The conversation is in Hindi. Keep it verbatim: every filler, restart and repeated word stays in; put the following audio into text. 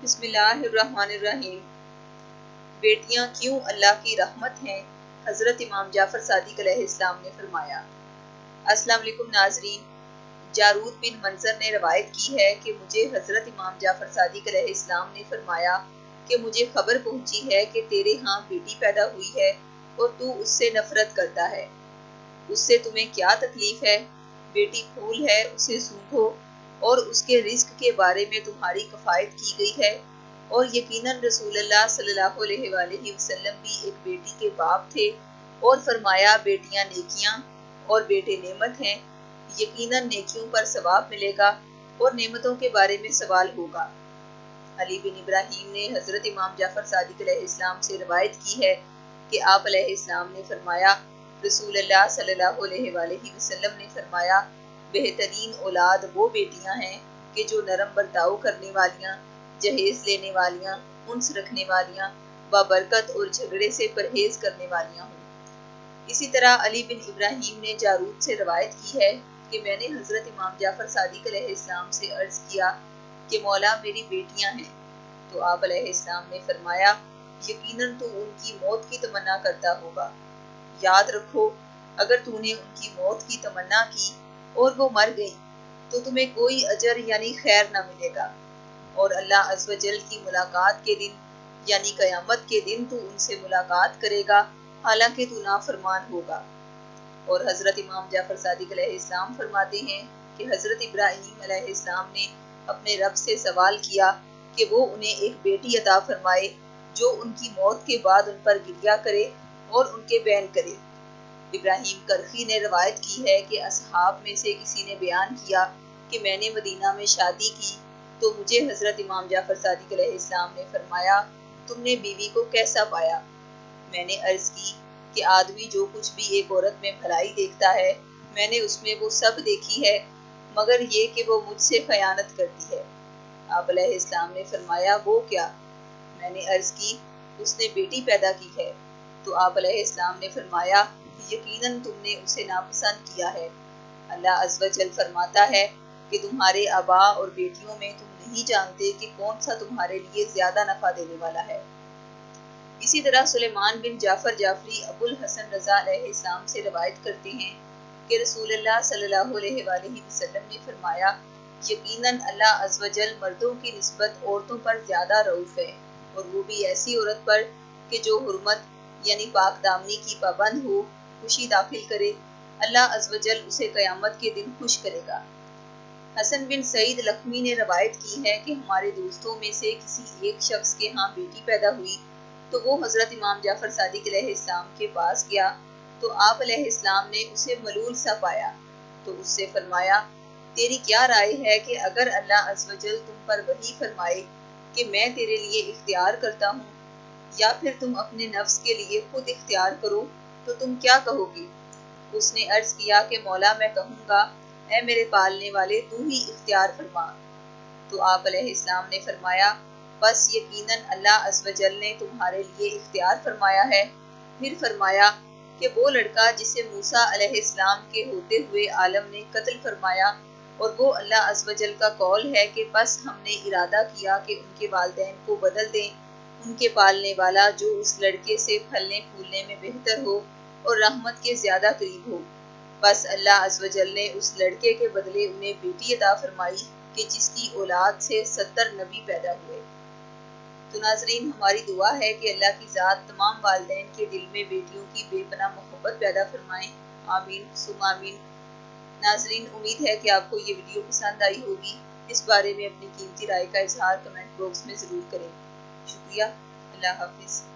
बिस्मिल्लाहिर्रहमानिर्रहीम। बेटियां क्यों अल्लाह की रहमत हैं? हज़रत इमाम जाफ़र सादिक़ अलैहिस्सलाम ने फरमाया। अस्सलाम वालेकुम नाज़रीन, जारूद बिन मंज़र ने रवायत की है कि मुझे हज़रत इमाम जाफ़र सादिक़ अलैहिस्सलाम ने फरमाया कि मुझे खबर पहुंची है कि तेरे यहाँ बेटी पैदा हुई है और तू उससे नफरत करता है, उससे तुम्हें क्या तकलीफ़ है? बेटी फूल है, उसे सूंघो और उसके रिस्क के बारे में तुम्हारी किफ़ायत की गई है। और यकीनन रसूलुल्लाह सल्लल्लाहु अलैहि वसल्लम भी एक बेटी के बाप थे और फरमाया, बेटियां नेकियां और बेटे नेमत हैं, यकीनन नेकियों पर सवाब मिलेगा और नेमतों के बारे में सवाल होगा। अली बिन इब्राहीम ने हज़रत इमाम जाफ़र सादिक़ अलैहिस्सलाम से रवायत की है कि आप अलैहिस्सलाम ने फरमाया, रसूलुल्लाह सल्लल्लाहु अलैहि वसल्लम ने फरमाया, बेहतरीन औलाद वो बेटियां हैं कि जो नरम बर्ताव करने वालियां, जहेज लेने वालियां, उन्स रखने वालियां, बाबरकत और झगड़े से परहेज करने वालियां हों। इसी तरह अली बिन इब्राहीम ने जारूद से रवायत की है कि मैंने हज़रत इमाम जाफ़र सादिक़ अलैहिस्सलाम से अर्ज़ किया कि मौला मेरी बेटियां हैं, तो आप अलैहिस्सलाम ने फरमाया, यकीनन तू उनकी मौत की तमन्ना करता होगा। याद रखो, अगर तूने उनकी मौत की तमन्ना की और वो मर गई तो तुम्हें कोई अजर यानी खैर ना मिलेगा, और अल्लाह अज़्ज़वजल की मुलाकात के दिन यानी क़यामत के दिन तू उनसे मुलाकात करेगा, हालांकि तू नाफरमान होगा। और हज़रत इमाम जाफ़र सादिक़ अलैहिस्सलाम फरमाते हैं कि हज़रत इब्राहीम अलैहिस्सलाम ने अपने रब से सवाल किया कि वो उन्हें एक बेटी अता फरमाए जो उनकी मौत के बाद उन पर गिरिया करे और उनके बैन करे। इब्राहीम करखी ने रवायत की है कि असहाब में से किसी ने बयान किया कि मैंने मदीना में शादी की तो मुझे हज़रत इमाम जाफ़र सादिक़ अलैहिस्सलाम ने फरमाया, तुमने बीवी को कैसा पाया? मैंने अर्ज़ की कि आदमी जो कुछ भी एक औरत में भलाई देखता है मैंने उसमें वो सब देखी है, मगर ये कि वो मुझसे खयानत करती है। आप अलैहिस्सलाम ने फरमाया, वो क्या? मैंने अर्ज़ की, उसने बेटी पैदा की है। तो आप अलैहिस्सलाम ने फरमाया, यकीनन तुमने उसे नापसंद किया है। अल्लाह अज़्ज़वजल फरमाता है कि तुम्हारे आबा और बेटियों में तुम नहीं जानते कि कौन सा तुम्हारे लिए ज़्यादा नफ़ा देने वाला है। इसी तरह सुलेमान बिन जाफ़र जाफ़री अबुल हसन रज़ा अलैहिस्सलाम से रवायत करते हैं कि रसूलुल्लाह सल्लल्लाहु अलैहि वसल्लम ने फरमाया, यकीनन अल्लाह अज़्ज़वजल मर्दों की निस्बत औरतों पर ज़्यादा रऊफ़ है, और वो भी ऐसी औरत पर कि जो हुर्मत यानी पाकदामनी की पाबंद हो, खुशी दाखिल करे। अल्लाह अज़्ज़वजल उसे क़यामत के दिन खुश करेगा। हसन बिन सईद लखमी ने रवायत की है कि हमारे दोस्तों में से किसी एक शख्स के यहाँ बेटी पैदा हुई तो वो हज़रत इमाम जाफ़र सादिक़ अलैहिस्सलाम के पास गया तो आप अलैहिस्सलाम ने उसे मलूल सा पाया, तो उससे फरमाया, तेरी क्या राय है कि अगर अल्लाह अज़्ज़वजल तुम पर वही फरमाए कि मैं तेरे लिए इख्तियार करता हूँ या फिर तुम अपने नफ्स के लिए खुद इख्तियार करो तो तुम क्या कहोगे? उसने अर्ज़ किया कि मौला मैं कहूँगा, ऐ मेरे पालने वाले तू ही इख्तियार फरमा। तो आप अलैहिस्सलाम ने फरमाया, बस यकीनन अल्लाह अज़्ज़वजल ने तुम्हारे लिए इख्तियार फरमाया है। फिर फरमाया कि वो लड़का जिसे मूसा अलैहिस्सलाम के होते हुए आलम ने कत्ल फरमाया और वो अल्लाह अज़्ज़वजल का कौल है कि बस हमने इरादा किया कि उनके वालिदैन को बदल दें, उनके पालने वाला जो उस लड़के से फलने फूलने में बेहतर हो और रहमत के ज़्यादा करीब हो। बस अल्लाह अज़्ज़वजल ने उस लड़के के बदले उन्हें बेटी अता फरमाई कि जिसकी औलाद से सत्तर नबी पैदा हुए। तो नाजरीन, हमारी दुआ है कि अल्लाह की ज़ात तमाम वालिदैन के दिल में बेटियों की बेपनाह मोहब्बत पैदा फरमाएँ। आमीन सुम आमीन। नाजरीन, उम्मीद है कि आपको ये वीडियो पसंद आई होगी। इस बारे में अपनी कीमती राय का इजहार कमेंट बॉक्स में ज़रूर करें। शुक्रिया। अल्लाह हाफिज़।